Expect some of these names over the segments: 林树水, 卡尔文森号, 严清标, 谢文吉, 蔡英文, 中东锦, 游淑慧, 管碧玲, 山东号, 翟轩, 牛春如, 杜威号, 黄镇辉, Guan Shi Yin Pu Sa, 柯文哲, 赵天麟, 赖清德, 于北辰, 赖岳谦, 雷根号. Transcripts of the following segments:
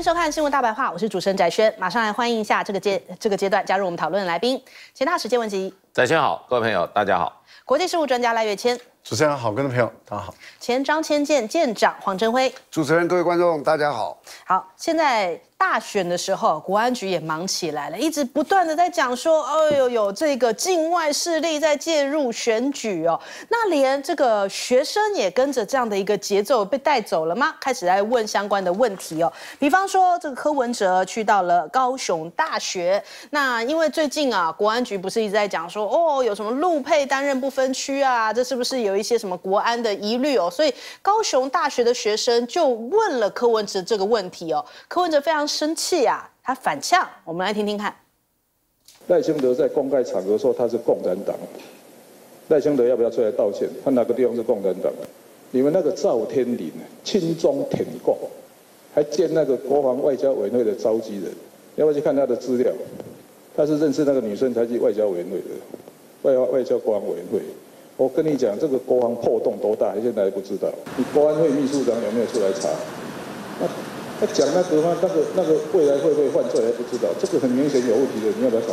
迎收看《新闻大白话》，我是主持人翟轩，马上来欢迎一下这个阶段加入我们讨论的来宾。前大使谢文吉，翟轩好，各位朋友大家好。国际事务专家赖岳谦，主持人好，各位朋友大家好。前张千健健长黄镇辉，主持人各位观众大家好。好，现在大选的时候，国安局也忙起来了，一直不断的在讲说，哎呦，有这个境外势力在介入选举哦。那连这个学生也跟着这样的一个节奏被带走了吗？开始来问相关的问题哦。比方说，这个柯文哲去到了高雄大学，那因为最近啊，国安局不是一直在讲说，哦，有什么陆配担任不分区啊，这是不是有一些什么国安的疑虑哦？所以高雄大学的学生就问了柯文哲这个问题哦，柯文哲非常生气啊，他反呛，我们来听听看。赖清德在公开场合说他是共产党，赖清德要不要出来道歉？他哪个地方是共产党？你们那个赵天麟亲中舔共，还见那个国防外交委员会的召集人，要不要去看他的资料？他是认识那个女生才去外交委员会的，外交国防委员会。我跟你讲，这个国防破洞多大，现在还不知道。你国安会秘书长有没有出来查？他讲那个未来会不会犯罪还不知道，这个很明显有问题的，你要不要查？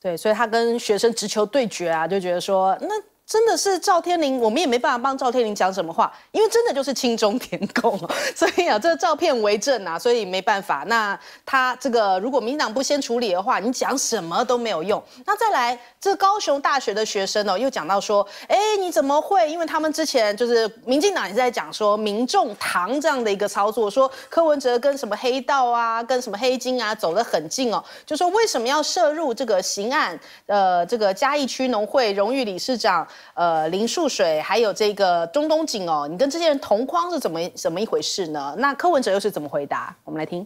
对，所以他跟学生直球对决啊，就觉得说，那真的是赵天麟，我们也没办法帮赵天麟讲什么话，因为真的就是亲中舔共，所以啊，这照片为证啊，所以没办法。那他这个如果民进党不先处理的话，你讲什么都没有用。那再来，这高雄大学的学生哦，又讲到说，哎，你怎么会？因为他们之前就是民进党也在讲说民众堂这样的一个操作，说柯文哲跟什么黑道啊，跟什么黑金啊走得很近哦，就说为什么要涉入这个刑案？这个嘉义区农会荣誉理事长。林树水还有这个中东锦哦，你跟这些人同框是怎么一回事呢？那柯文哲又是怎么回答？我们来听。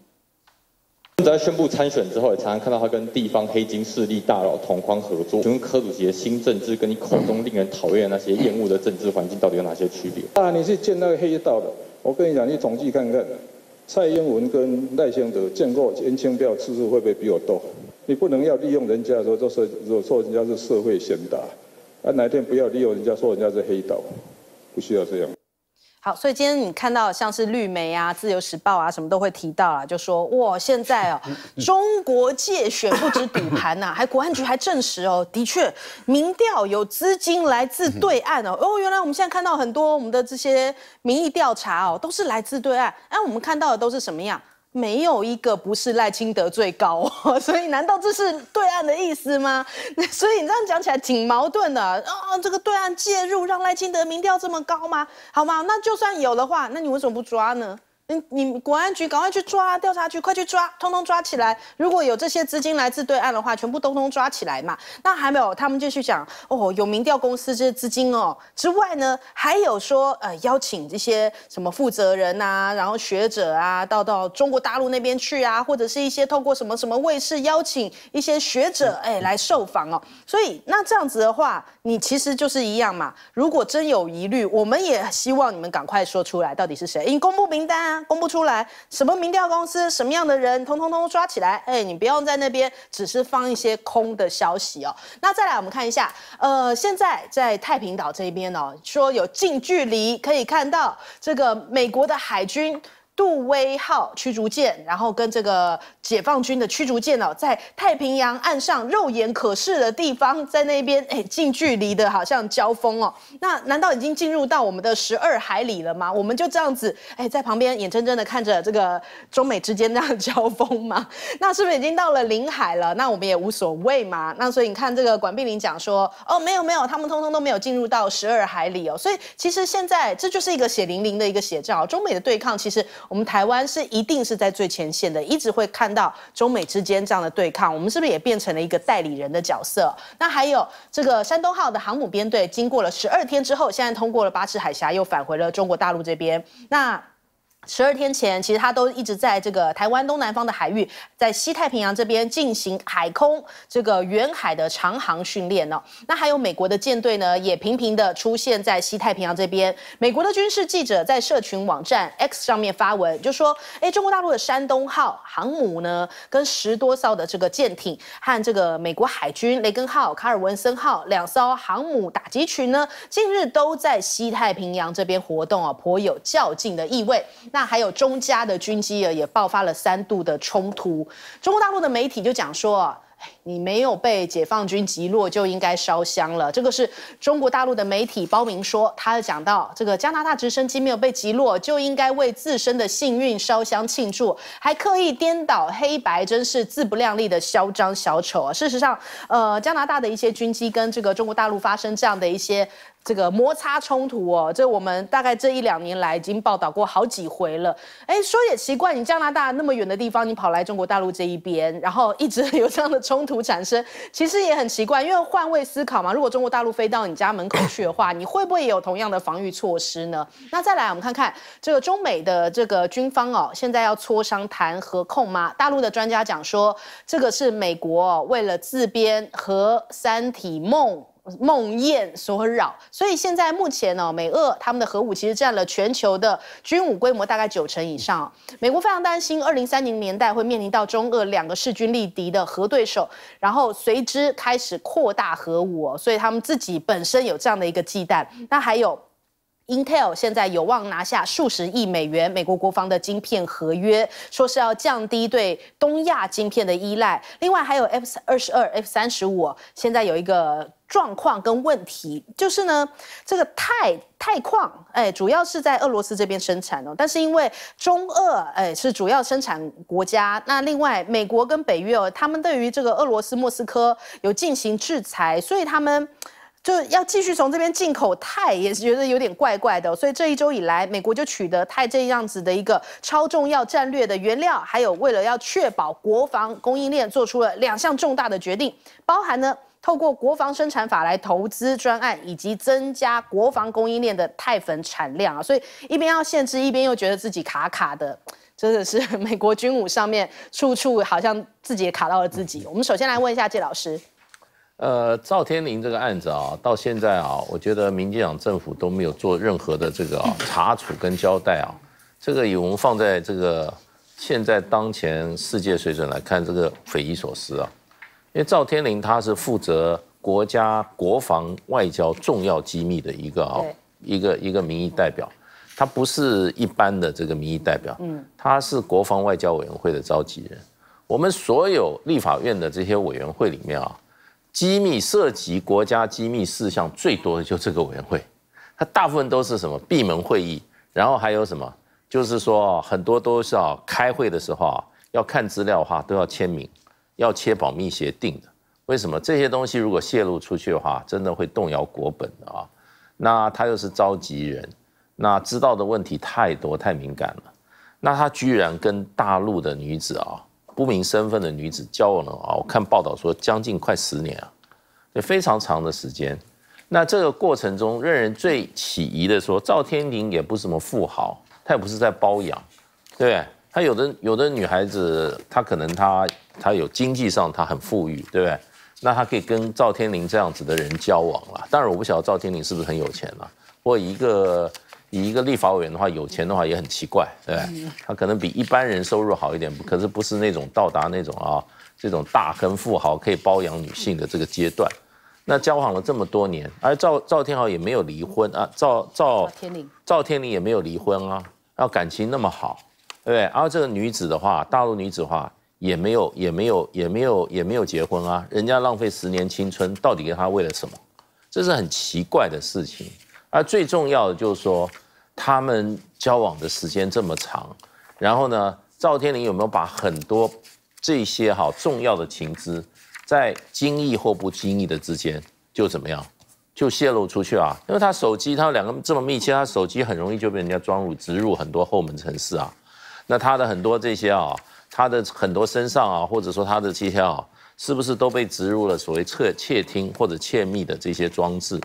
柯文哲宣布参选之后，也常常看到他跟地方黑金势力大佬同框合作。请问柯主席的新政治跟你口中令人讨厌的那些厌恶的政治环境到底有哪些区别？啊，你是见那个黑道的，我跟你讲，你统计看看，蔡英文跟赖清德见过严清标次数会不会比我多？你不能要利用人家说，说人家是社会贤达。啊，哪天不要利用人家说人家是黑道，不需要这样。好，所以今天你看到像是绿媒啊、自由时报啊，什么都会提到啊，就说哇，现在哦，中国界选不止赌盘呐，还国安局还证实哦，的确民调有资金来自对岸哦。哦，原来我们现在看到很多我们的这些民意调查哦，都是来自对岸，那我们看到的都是什么样？没有一个不是赖清德最高哦，所以难道这是对岸的意思吗？所以你这样讲起来挺矛盾的啊、哦！这个对岸介入让赖清德民调这么高吗？好吗？那就算有的话，那你为什么不抓呢？你国安局赶快去抓，调查局快去抓，通通抓起来。如果有这些资金来自对岸的话，全部通通抓起来嘛。那还没有，他们继续讲哦，有民调公司这些资金哦之外呢，还有说邀请这些什么负责人啊，然后学者啊，到中国大陆那边去啊，或者是一些透过什么卫视邀请一些学者来受访哦。所以那这样子的话，你其实就是一样嘛。如果真有疑虑，我们也希望你们赶快说出来，到底是谁？你公布名单啊。公布出来，什么民调公司，什么样的人，通通抓起来！哎，你不要在那边只是放一些空的消息哦。那再来，我们看一下，现在在太平岛这边哦，说有近距离可以看到这个美国的海军。杜威号驱逐舰，然后跟这个解放军的驱逐舰哦，在太平洋岸上肉眼可视的地方，在那边近距离的好像交锋哦。那难道已经进入到我们的12海里了吗？我们就这样子在旁边眼睁睁的看着这个中美之间那样交锋吗？那是不是已经到了0海了？那我们也无所谓嘛。那所以你看这个管碧玲讲说，哦，没有，他们通通都没有进入到12海里哦。所以其实现在这就是一个血淋淋的一个写照，中美的对抗其实。我们台湾是一定是在最前线的，一直会看到中美之间这样的对抗。我们是不是也变成了一个代理人的角色？那还有这个山东号的航母编队，经过了12天之后，现在通过了巴士海峡，又返回了中国大陆这边。那12天前，其实它都一直在这个台湾东南方的海域，在西太平洋这边进行海空这个远海的长航训练哦。那还有美国的舰队呢，也频频的出现在西太平洋这边。美国的军事记者在社群网站 X 上面发文，就说：中国大陆的山东号航母呢，跟10多艘的这个舰艇和这个美国海军雷根号、卡尔文森号2艘航母打击群呢，近日都在西太平洋这边活动啊，颇有较劲的意味。那还有中加的军机也爆发了3度的冲突。中国大陆的媒体就讲说，你没有被解放军击落就应该烧香了。这个是中国大陆的媒体包明说，他讲到这个加拿大直升机没有被击落，就应该为自身的幸运烧香庆祝，还刻意颠倒黑白，真是自不量力的嚣张小丑啊！事实上，加拿大的一些军机跟这个中国大陆发生这样的一些。 这个摩擦冲突哦，这我们大概这1、2年来已经报道过好几回了。哎，说也奇怪，你加拿大那么远的地方，你跑来中国大陆这一边，然后一直有这样的冲突产生，其实也很奇怪。因为换位思考嘛，如果中国大陆飞到你家门口去的话，你会不会也有同样的防御措施呢？那再来，我们看看这个中美的这个军方哦，现在要磋商谈核控吗？大陆的专家讲说，这个是美国哦，为了自编核三体梦魇所扰，所以现在目前呢，美俄他们的核武其实占了全球的军武规模大概90%以上。美国非常担心2030年代会面临到中俄2个势均力敌的核对手，然后随之开始扩大核武哦，所以他们自己本身有这样的一个忌惮。那还有。 Intel 现在有望拿下数十亿美元美国国防的晶片合约，说是要降低对东亚晶片的依赖。另外还有 F-22、F-35，现在有一个状况跟问题，就是呢，这个钛矿，主要是在俄罗斯这边生产哦，但是因为中俄是主要生产国家，那另外美国跟北约哦，他们对于这个俄罗斯莫斯科有进行制裁，所以他们。 就要继续从这边进口钛，也是觉得有点怪怪的哦，所以这1周以来，美国就取得钛这样子的一个超重要战略的原料，还有为了要确保国防供应链，做出了2项重大的决定，包含呢。 透过国防生产法来投资专案，以及增加国防供应链的钛粉产量啊，所以一边要限制，一边又觉得自己卡的，真的是美国军武上面处处好像自己也卡到了自己。我们首先来问一下介老师，赵天麟这个案子啊，到现在啊，我觉得民进党政府都没有做任何的这个查处跟交代啊，这个我们放在这个现在当前世界水准来看，这个匪夷所思啊。 因为赵天麟他是负责国家国防外交重要机密的一个民意代表，他不是一般的这个民意代表，他是国防外交委员会的召集人。我们所有立法院的这些委员会里面啊，机密涉及国家机密事项最多的就这个委员会，它大部分都是什么闭门会议，然后还有什么就是说很多都是啊开会的时候啊要看资料的话都要签名。 要签保密协定的，为什么这些东西如果泄露出去的话，真的会动摇国本的啊？那他又是召集人，那知道的问题太多太敏感了。那他居然跟大陆的女子啊，不明身份的女子交往了啊！我看报道说将近快10年啊，也非常长的时间。那这个过程中，让人最起疑的说，赵天麟也不是什么富豪，他也不是在包养，对不对？ 她有的女孩子，她可能她有经济上她很富裕，对不对？那她可以跟赵天麟这样子的人交往了。当然我不晓得赵天麟是不是很有钱了，或以一个立法委员的话，有钱的话也很奇怪，对不对？他可能比一般人收入好一点，可是不是那种到达那种啊这种大亨富豪可以包养女性的这个阶段。那交往了这么多年，而赵天麟也没有离婚啊，赵天麟也没有离婚啊，然后感情那么好。 对，然后这个女子的话，大陆女子的话也没有结婚啊，人家浪费10年青春，到底她为了什么？这是很奇怪的事情。而最重要的就是说，他们交往的时间这么长，然后呢，赵天麟有没有把很多这些重要的情资，在经意或不经意的之间就怎么样，就泄露出去啊？因为他手机，他2个这么密切，他手机很容易就被人家植入很多后门程式啊。 那他的很多这些啊，他的很多身上啊，或者说他的这些啊，是不是都被植入了所谓窃听或者窃密的这些装置？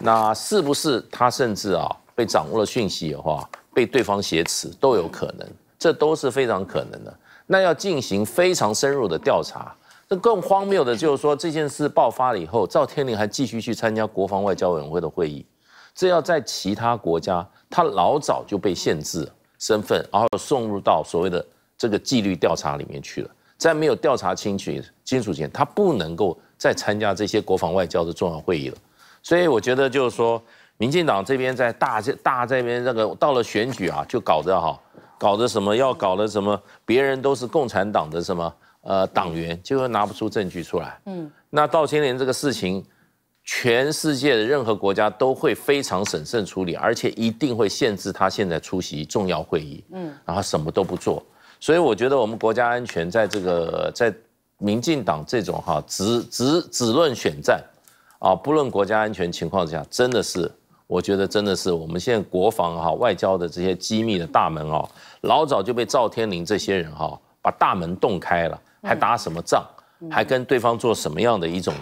那是不是他甚至啊被掌握了讯息的话，被对方挟持都有可能，这都是非常可能的。那要进行非常深入的调查。那更荒谬的就是说，这件事爆发了以后，赵天麟还继续去参加国防外交委员会的会议，这要在其他国家，他老早就被限制了。 身份，然后送入到所谓的这个纪律调查里面去了。在没有调查清楚前，他不能够再参加这些国防外交的重要会议了。所以我觉得就是说，民进党这边在这边这个到了选举啊，就搞得搞的什么要搞的什么，别人都是共产党的什么党员，结果拿不出证据出来。嗯，那道千连这个事情，全世界的任何国家都会非常审慎处理，而且一定会限制他现在出席重要会议。嗯，然后什么都不做，所以我觉得我们国家安全在这个在民进党这种哈只论选战，啊，不论国家安全情况之下，真的是。 我觉得真的是我们现在国防哈、外交的这些机密的大门哦，老早就被赵天麟这些人哈把大门洞开了，还打什么仗，还跟对方做什么样的一种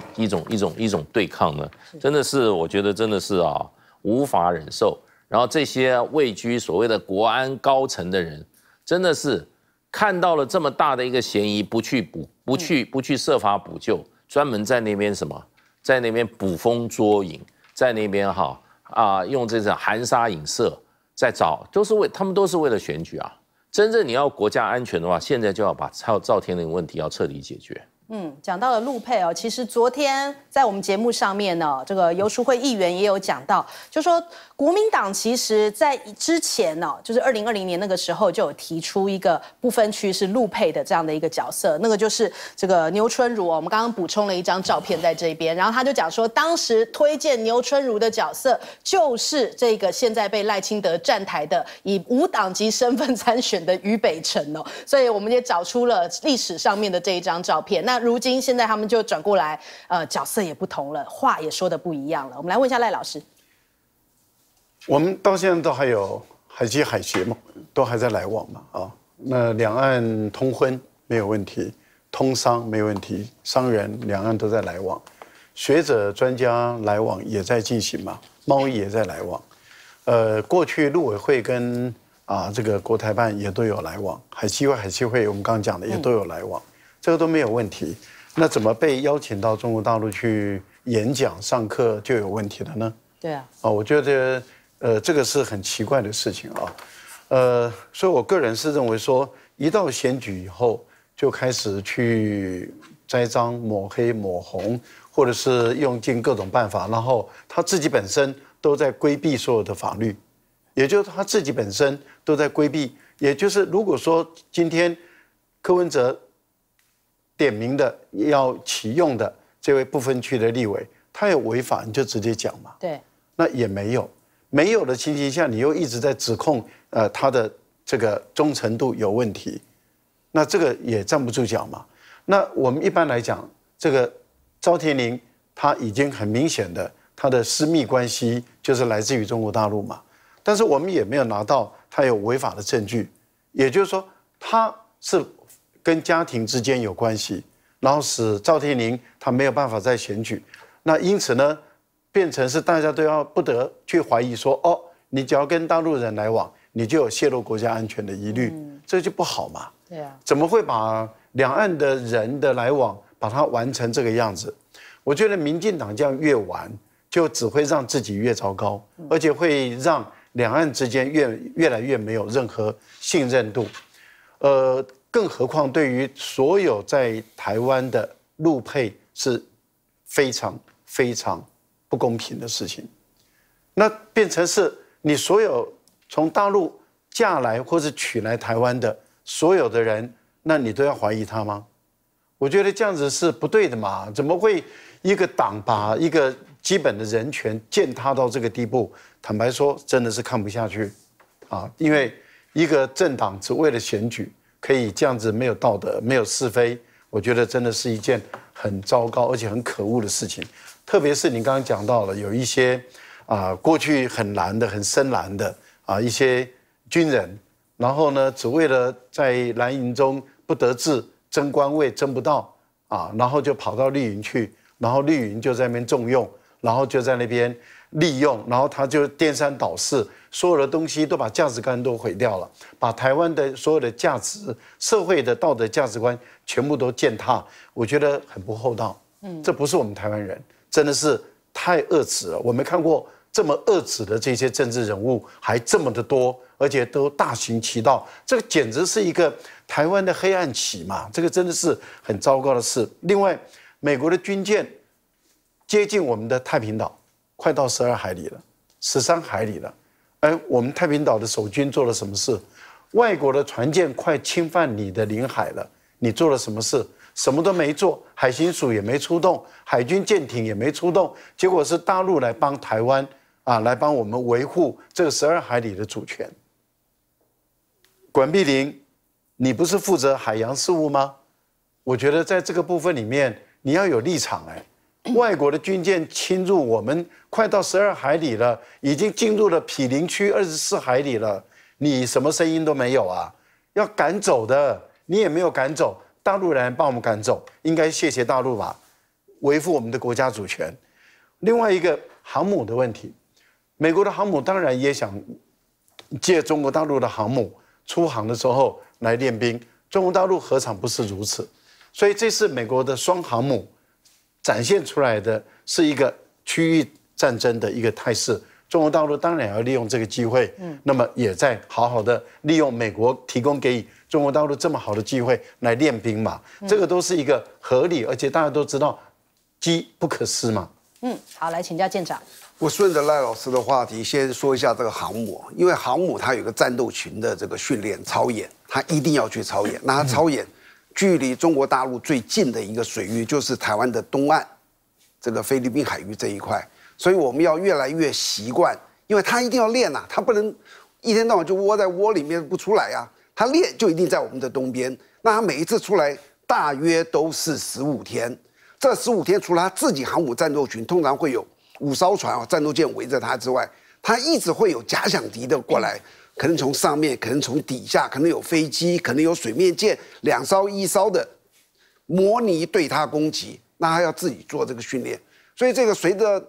对抗呢？真的是我觉得真的是啊无法忍受。然后这些位居所谓的国安高层的人，真的是看到了这么大的一个嫌疑，不去设法补救，专门在那边什么，在那边捕风捉影，在那边哈。 啊，用这种含沙引射在找，他们都是为了选举啊！真正你要国家安全的话，现在就要把赵天麟问题要彻底解决。嗯，讲到了陆配哦，其实昨天在我们节目上面呢，这个游淑慧议员也有讲到，就说国民党其实在之前呢，就是2020年那个时候就有提出一个不分区是陆配的这样的一个角色，那个就是这个牛春如哦，我们刚刚补充了一张照片在这边，然后他就讲说，当时推荐牛春如的角色就是这个现在被赖清德站台的以无党籍身份参选的于北辰哦，所以我们也找出了历史上面的这一张照片，那。 如今现在他们就转过来，角色也不同了，话也说的不一样了。我们来问一下赖老师，我们到现在都还有海基海协嘛，都还在来往嘛啊。那两岸通婚没有问题，通商没有问题，商人两岸都在来往，学者专家来往也在进行嘛，贸易也在来往。过去陆委会跟这个国台办也都有来往，海基会我们刚刚讲的也都有来往。 这个都没有问题，那怎么被邀请到中国大陆去演讲、上课就有问题了呢？对啊，我觉得这个是很奇怪的事情啊，所以我个人是认为说，一到选举以后就开始去栽赃、抹黑、抹红，或者是用尽各种办法，然后他自己本身都在规避所有的法律，也就是他自己本身都在规避，也就是如果说今天柯文哲。 点名的要启用的这位不分区的立委，他有违法你就直接讲嘛。对，那也没有，没有的情形下，你又一直在指控他的这个忠诚度有问题，那这个也站不住脚嘛。那我们一般来讲，这个赵天麟他已经很明显的他的私密关系就是来自于中国大陆嘛，但是我们也没有拿到他有违法的证据，也就是说他是。 跟家庭之间有关系，然后使赵天麟他没有办法再选举，那因此呢，变成是大家都要不得去怀疑说，哦，你只要跟大陆人来往，你就有泄露国家安全的疑虑，这就不好嘛。对啊，怎么会把两岸的人的来往把它玩成这个样子？我觉得民进党这样越玩，就只会让自己越糟糕，而且会让两岸之间越来越没有任何信任度，更何况，对于所有在台湾的陆配是非常非常不公平的事情。那变成是你所有从大陆嫁来或是娶来台湾的所有的人，那你都要怀疑他吗？我觉得这样子是不对的嘛。怎么会一个党把一个基本的人权践踏到这个地步？坦白说，真的是看不下去啊！因为一个政党只为了选举。 可以这样子没有道德、没有是非，我觉得真的是一件很糟糕而且很可恶的事情。特别是你刚刚讲到了有一些过去很蓝的、很深蓝的一些军人，然后呢，只为了在蓝营中不得志、争官位争不到然后就跑到绿营去，然后绿营就在那边重用，然后就在那边利用，然后他就颠三倒四。 所有的东西都把价值观都毁掉了，把台湾的所有的价值、社会的道德价值观全部都践踏，我觉得很不厚道。嗯，这不是我们台湾人，真的是太恶质了。我没看过这么恶质的这些政治人物，还这么的多，而且都大行其道。这个简直是一个台湾的黑暗期嘛！这个真的是很糟糕的事。另外，美国的军舰接近我们的太平岛，快到12海里了，13海里了。 哎，我们太平岛的守军做了什么事？外国的船舰快侵犯你的领海了，你做了什么事？什么都没做，海巡署也没出动，海军舰艇也没出动，结果是大陆来帮台湾啊，来帮我们维护这个12海里的主权。管碧玲，你不是负责海洋事务吗？我觉得在这个部分里面，你要有立场哎。 外国的军舰侵入我们，快到12海里了，已经进入了毗邻区24海里了，你什么声音都没有啊？要赶走的，你也没有赶走，大陆人帮我们赶走，应该谢谢大陆吧，维护我们的国家主权。另外一个航母的问题，美国的航母当然也想借中国大陆的航母出航的时候来练兵，中国大陆何尝不是如此？所以这次美国的双航母。 展现出来的是一个区域战争的一个态势，中国大陆当然要利用这个机会，那么也在好好的利用美国提供给中国大陆这么好的机会来练兵嘛，这个都是一个合理，而且大家都知道机不可失嘛。好，来请教舰长。我顺着赖老师的话题，先说一下这个航母，因为航母它有个战斗群的这个训练操演，它一定要去操演，那它操演。 距离中国大陆最近的一个水域就是台湾的东岸，这个菲律宾海域这一块，所以我们要越来越习惯，因为他一定要练呐，他不能一天到晚就窝在窝里面不出来啊，他练就一定在我们的东边。那他每一次出来大约都是15天，这15天除了他自己航母战斗群，通常会有5艘船啊战斗舰围着他之外，他一直会有假想敌的过来。 可能从上面，可能从底下，可能有飞机，可能有水面舰，2艘1艘的模拟对他攻击，那他要自己做这个训练。所以这个随着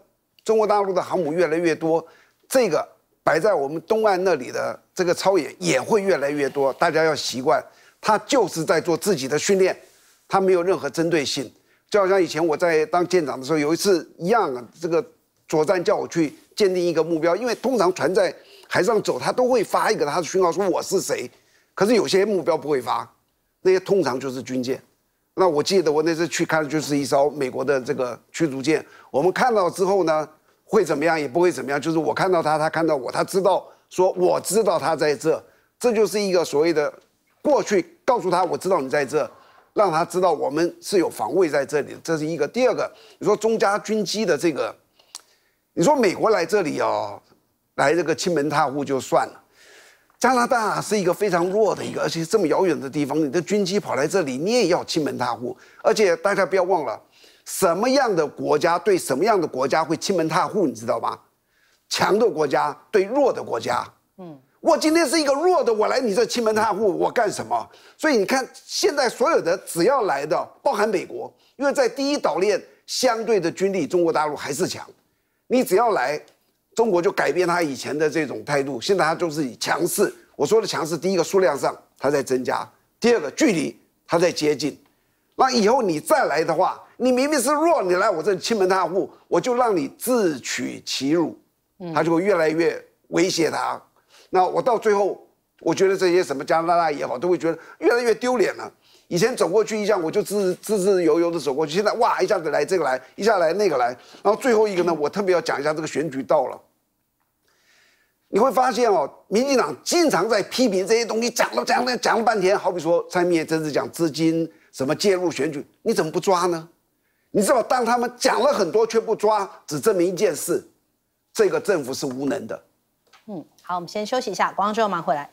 中国大陆的航母越来越多，这个摆在我们东岸那里的这个操演也会越来越多，大家要习惯，他就是在做自己的训练，他没有任何针对性。就好像以前我在当舰长的时候，有一次一样啊，这个作战叫我去鉴定一个目标，因为通常船在。 海上走，他都会发一个他的讯号，说我是谁。可是有些目标不会发，那些通常就是军舰。那我记得我那次去看，就是一艘美国的这个驱逐舰。我们看到之后呢，会怎么样也不会怎么样，就是我看到他，他看到我，他知道说我知道他在这，这就是一个所谓的过去告诉他我知道你在这，让他知道我们是有防卫在这里，这是一个。第二个，你说中加军机的这个，你说美国来这里哦。 来这个亲门踏户就算了，加拿大是一个非常弱的一个，而且这么遥远的地方，你的军机跑来这里，你也要亲门踏户。而且大家不要忘了，什么样的国家对什么样的国家会亲门踏户，你知道吗？强的国家对弱的国家，我今天是一个弱的，我来你这亲门踏户，我干什么？所以你看，现在所有的只要来的，包含美国，因为在第一岛链相对的军力，中国大陆还是强，你只要来。 中国就改变他以前的这种态度，现在他就是以强势。我说的强势，第一个数量上他在增加，第二个距离他在接近。那以后你再来的话，你明明是弱，你来我这里亲门踏户，我就让你自取其辱，他就会越来越威胁他。那我到最后，我觉得这些什么加拿大也好，都会觉得越来越丢脸了。以前走过去一下，我就自由的走过去，现在哇一下子来这个来，一下来那个来，然后最后一个呢，我特别要讲一下这个选举到了。 你会发现哦，民进党经常在批评这些东西，讲了半天。好比说蔡英文这次讲资金什么介入选举，你怎么不抓呢？你知道，当他们讲了很多却不抓，只证明一件事：这个政府是无能的。好，我们先休息一下，广告之后马上回来。